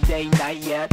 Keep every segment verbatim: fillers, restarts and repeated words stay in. Friday night yet.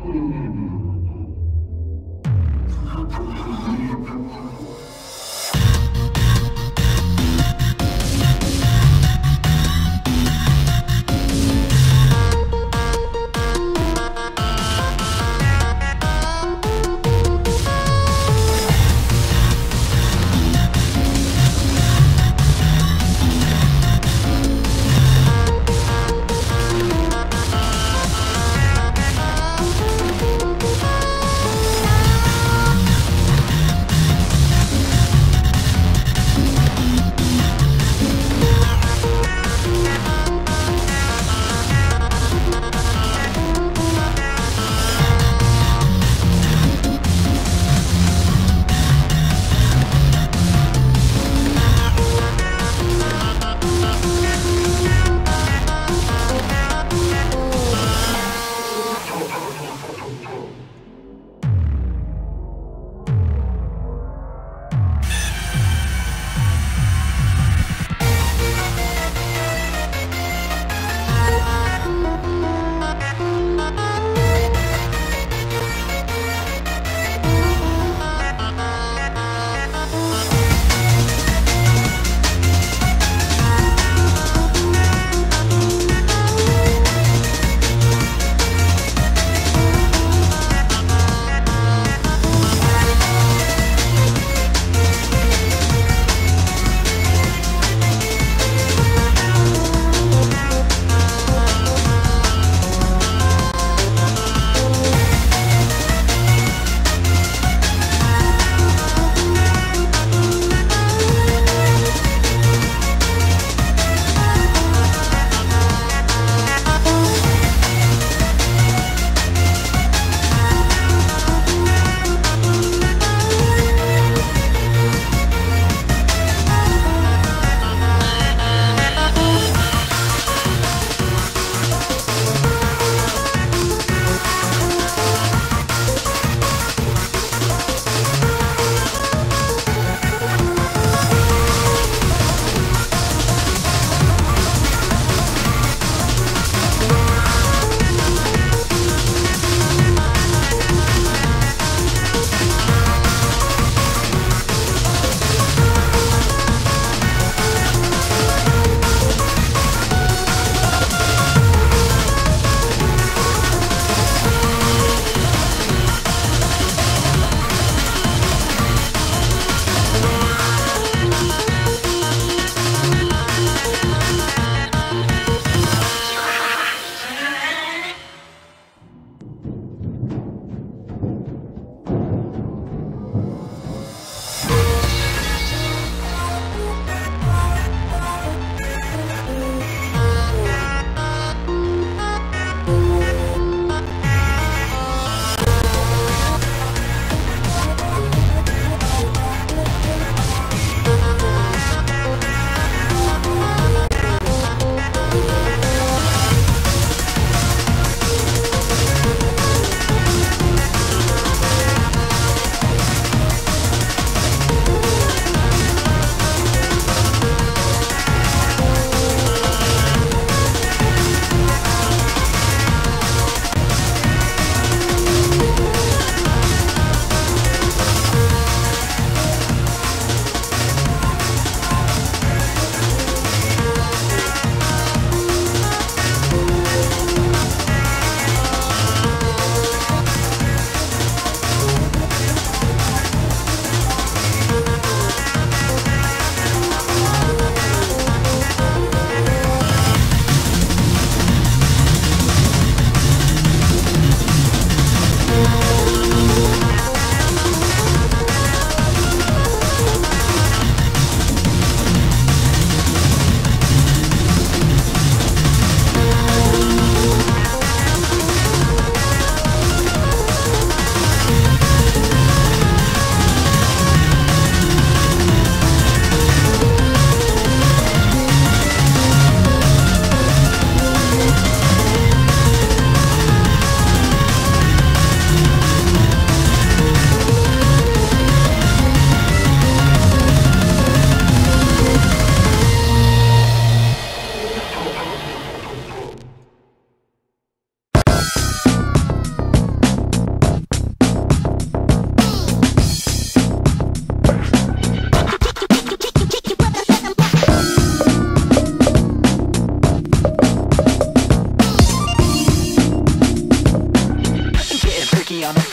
We'll be right back.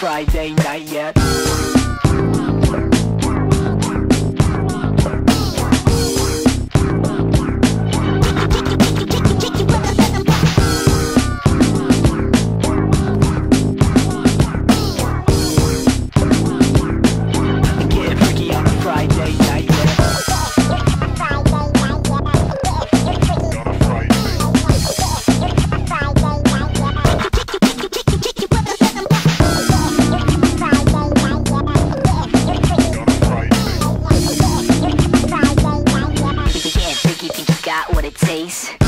Friday night yet. Got what it takes.